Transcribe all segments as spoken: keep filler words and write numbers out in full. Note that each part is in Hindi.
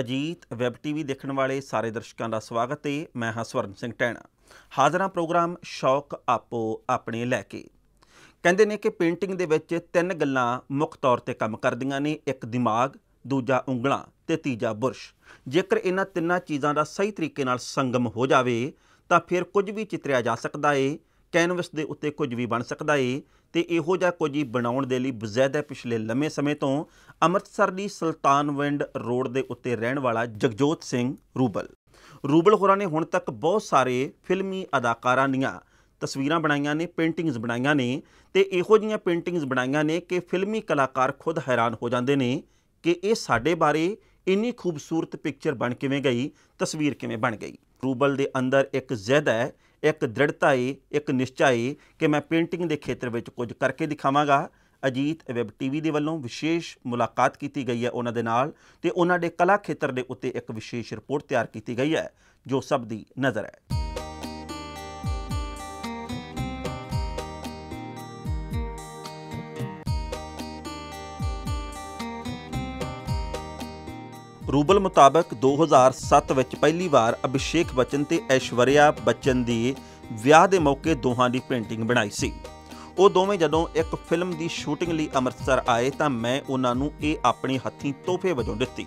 अजीत वैब टीवी देखने वाले सारे दर्शकों का स्वागत है। मैं हाँ स्वर्ण सिंह टैणा, हाजरा प्रोग्राम शौक आपो अपने लैके। कहते हैं कि पेंटिंग दे विच तीन गल्लां मुख्य तौर पर काम करदियां ने, एक दिमाग, दूजा उंगलां ते तीजा बुरश। जेकर इन्हां तिन्नां चीज़ां का सही तरीके नाल संगम हो जाए तो फिर कुछ भी चित्रिया जा सकता है, कैनवस के उत्ते कुछ भी बन सकता है। तो इहो जिहा कुछ ही बनाने के लिए बज़ाहिर पिछले लंबे समय तो अमृतसर की सुल्तानविंड रोड के उत्ते रहने वाला जगजोत सिंह रूबल रूबल होरां ने हुण तक बहुत सारे फिल्मी अदाकारां दीआं तस्वीरां बनाईआं ने, पेंटिंग्स बनाईआं ने। तो इहो जिहियां पेंटिंग्स बनाईआं ने कि फिल्मी कलाकार खुद हैरान हो जाते हैं कि ये साडे बारे इन्नी खूबसूरत पिक्चर बन किवें गई, तस्वीर किवें बन गई। रूबल के अंदर एक ज़िद है, एक दृढ़ता है, एक निश्चय है कि मैं पेंटिंग के खेत्र में कुछ करके दिखावांगा। अजीत वैब टीवी के वालों विशेष मुलाकात की गई है उन्होंने नाल, ते उन्होंने कला खेत्र के उत्ते एक विशेष रिपोर्ट तैयार की गई है जो सब की नज़र है। रूबल मुताबक दो हज़ार सत्त में पहली बार अभिषेक बच्चन ते ऐश्वर्या बच्चन दी विआह दे मौके दोहां दी पेंटिंग बनाई सी। वो दोवें जदों एक फिल्म की शूटिंग लिए अमृतसर आए तो मैं उन्हां नूं इह अपने हत्थीं तोहफे वजों दित्ती।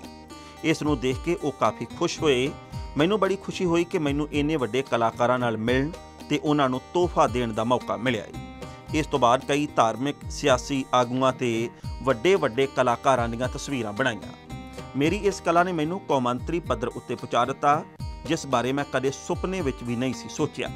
इस नूं देख के वो काफ़ी खुश होए। मैनूं बड़ी खुशी हुई कि मैनूं इन्ने वड्डे कलाकारां नाल मिलण ते उन्हां नूं तोहफा देण दा मौका मिलिआ। इस तो बाद कई धार्मिक सियासी आगूआं ते वड्डे वड्डे कलाकारां दीआं तस्वीरां बनाईआं। मेरी इस कला ने मैनू कौमांतरी पद्धर उत्ते पहुँचा दिता, जिस बारे मैं कदे सुपने विच भी नहीं सी सोचिया।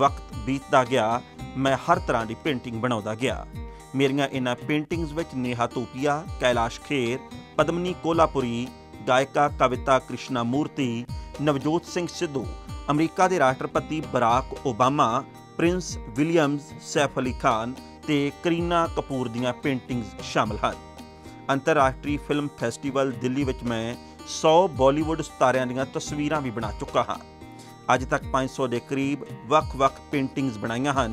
वक्त बीतता गया, मैं हर तरह की पेंटिंग बनाता गया। मेरिया इन्ह पेंटिंग्स विच नेहा तोपिया, कैलाश खेर, पद्मनी कोल्हापुरी, गायिका कविता कृष्णा मूर्ति, नवजोत सिंह सिद्धू, अमरीका के राष्ट्रपति Barack Obama, Prince Williams, Saif Ali Khan ते करीना कपूर दियां पेंटिंग्स शामिल हैं। अंतर्राष्ट्रीय फिल्म फैसटीवल दिल्ली विच मैं सौ बॉलीवुड सितारियां दियां तस्वीरां भी बना चुका हाँ। अज तक पाँच सौ के करीब वख-वख पेंटिंग्स बनाईआं हन।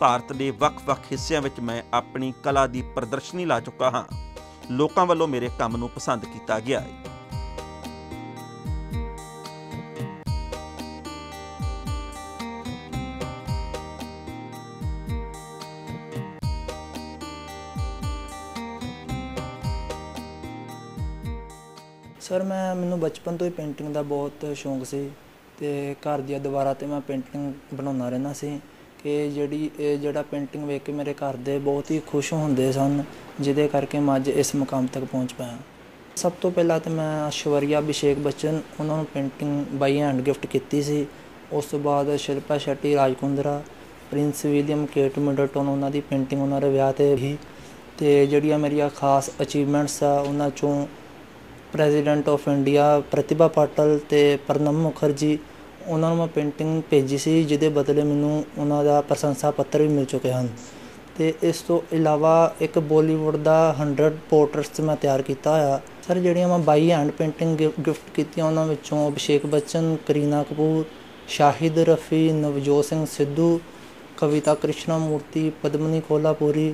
भारत के वख-वख हिस्सिआं विच मैं अपनी कला की प्रदर्शनी ला चुका हाँ। लोकां वल्लों मेरे काम नूं पसंद कीता गया है। सर मैं मैनूं बचपन तो ही पेंटिंग का बहुत शौक से, तो घर दीवारा तो मैं पेंटिंग बना रहा सी कि जी जो पेंटिंग वेख के मेरे घर के बहुत ही खुश होंगे सन, जिदे करके मैं अज इस मुकाम तक पहुँच पाया। सब तो पहला तो मैं ऐश्वर्या अभिषेक बच्चन उन्होंने पेंटिंग बाई हैंड गिफ्ट की सी। उस तो बाद Shilpa Shetty Raj Kundra, Prince William, Kate Middleton उन्होंने पेंटिंग उन्होंने विआह ते ही। तो जड़िया मेरिया खास अचीवमेंट्स आ उन्होंने चों president of India Pratibha Patil ते प्रणब मुखर्जी उन्होंने मैं पेंटिंग भेजी सी, जिदे बदले मैनू उन्हों दा प्रशंसा पत्र भी मिल चुके हैं। तो इस तो इलावा एक बॉलीवुड का हंड्रड पोर्ट्रेट्स मैं तैयार किया होया। सर जिहड़ियां मैं बाई हैंड पेंटिंग गिफ्ट कीतियां उन्हां विचों अभिषेक बच्चन, करीना कपूर, शाहिद रफ़ी, नवजोत सिंह सिद्धू, कविता कृष्णा मूर्ति, पद्मिनी कोल्हापुरी,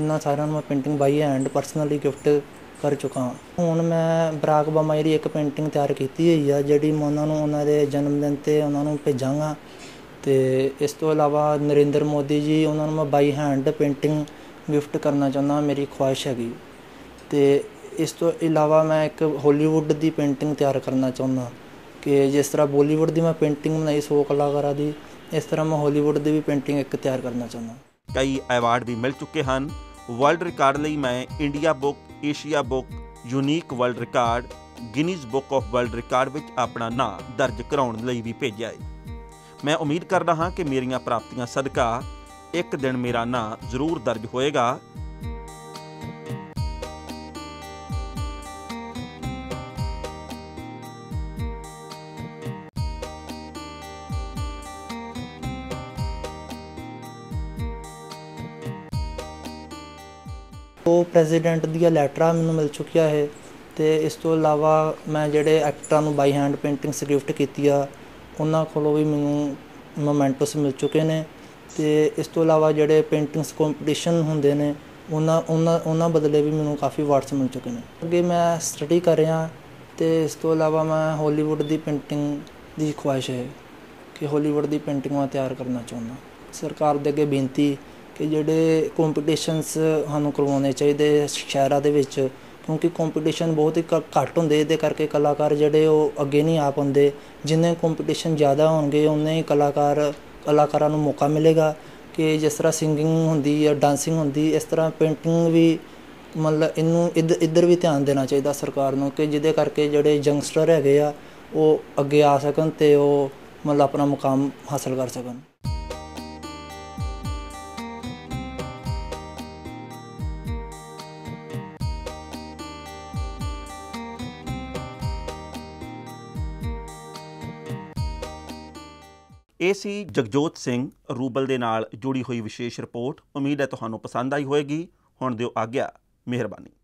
इन्हां सारियां मैं painting by hand personally gift कर चुका हाँ। हुण मैं बराक ओबामा जी एक पेंटिंग तैयार की हुई है जी, मैं उन्होंने उन्होंने जन्मदिन पर उन्होंने भेजाँगा। तो इस तो इलावा नरेंद्र मोदी जी उन्होंने मैं बाई हैंड पेंटिंग गिफ्ट करना चाहता, मेरी ख्वाहिश हैगी। तो इस तो इलावा मैं एक हॉलीवुड की पेंटिंग तैयार करना चाहता कि जिस तरह बॉलीवुड की मैं पेंटिंग बनाई सौ कलाकारा की, इस तरह मैं हॉलीवुड की भी पेंटिंग एक तैयार करना चाहता। कई अवार्ड भी मिल चुके हैं। वर्ल्ड रिकॉर्ड लिए मैं India book, Asia book, unique world record, Guinness book of world record में अपना नाम दर्ज कराने लिए भी भेजा है। मैं उम्मीद करता हाँ कि मेरिया प्राप्तियां सदका एक दिन मेरा नाम जरूर दर्ज होएगा। तो प्रेजिडेंट दिया लैटरा मैनू मिल चुकिया है तो इस तो इलावा मैं जोड़े actor by hand paintings gift की उन्होंने को भी मैं मोमेंटोस मिल चुके हैं। तो इस तो इलावा जोड़े पेंटिंग्स कॉम्पीटिशन होंगे ने उन्होंने बदले भी मैं काफ़ी अवार्ड्स मिल चुके हैं। अगर मैं स्टडी कर रहा तो इस तो इलावा मैं हॉलीवुड की पेंटिंग की ख्वाहिश है कि हॉलीवुड की पेंटिंग मैं तैयार करना चाहता। सरकार के अगे बेनती कि जोड़े कॉम्पीटिशनस सानू करवाने चाहिए शहरों के विच, क्योंकि कॉम्पीटिशन बहुत ही घट होंगे ये करके कलाकार जोड़े अगे नहीं आ पाते। जिन्हें कॉम्पीटिशन ज़्यादा होंगे उन्हें ही कलाकार कलाकारों को मौका मिलेगा कि जिस तरह सिंगिंग होंगी या डांसिंग होंगी इस तरह पेंटिंग भी मतलब इनू इध इधर भी ध्यान देना चाहिए सरकार को कि जिदे करके जोड़े यंगस्टर है वो अगे आ सकन तो मतलब अपना मुकाम हासिल कर सकन। ਇਹ ਸੀ ਜਗਜੋਤ ਸਿੰਘ ਰੂਬਲ ਦੇ ਨਾਲ ਜੁੜੀ ਹੋਈ ਵਿਸ਼ੇਸ਼ ਰਿਪੋਰਟ। ਉਮੀਦ ਹੈ ਤੁਹਾਨੂੰ ਪਸੰਦ ਆਈ ਹੋਵੇਗੀ। ਹੁਣ ਦਿਓ ਆਗਿਆ, ਮਿਹਰਬਾਨੀ।